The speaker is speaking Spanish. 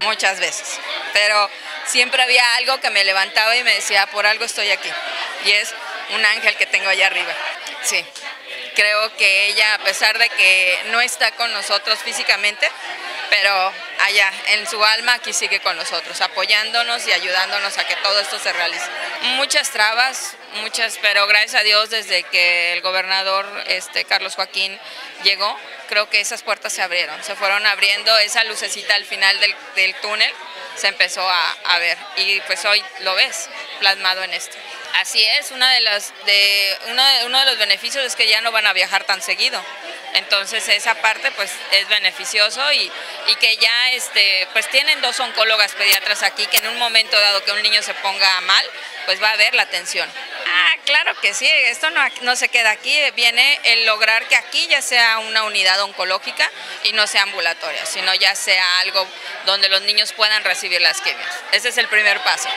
Muchas veces, pero siempre había algo que me levantaba y me decía, por algo estoy aquí, y es un ángel que tengo allá arriba. Sí, creo que ella, a pesar de que no está con nosotros físicamente, pero allá, en su alma, aquí sigue con nosotros, apoyándonos y ayudándonos a que todo esto se realice. Muchas trabas, muchas, pero gracias a Dios, desde que el gobernador Carlos Joaquín llegó, creo que esas puertas se abrieron, se fueron abriendo, esa lucecita al final del túnel se empezó a ver, y pues hoy lo ves plasmado en esto. Así es, uno de los beneficios es que ya no van a viajar tan seguido. Entonces esa parte pues es beneficioso y que ya pues tienen dos oncólogas pediatras aquí que en un momento dado que un niño se ponga mal, pues va a haber la atención. Ah, claro que sí, esto no se queda aquí, viene el lograr que aquí ya sea una unidad oncológica y no sea ambulatoria, sino ya sea algo donde los niños puedan recibir las quimios. Ese es el primer paso.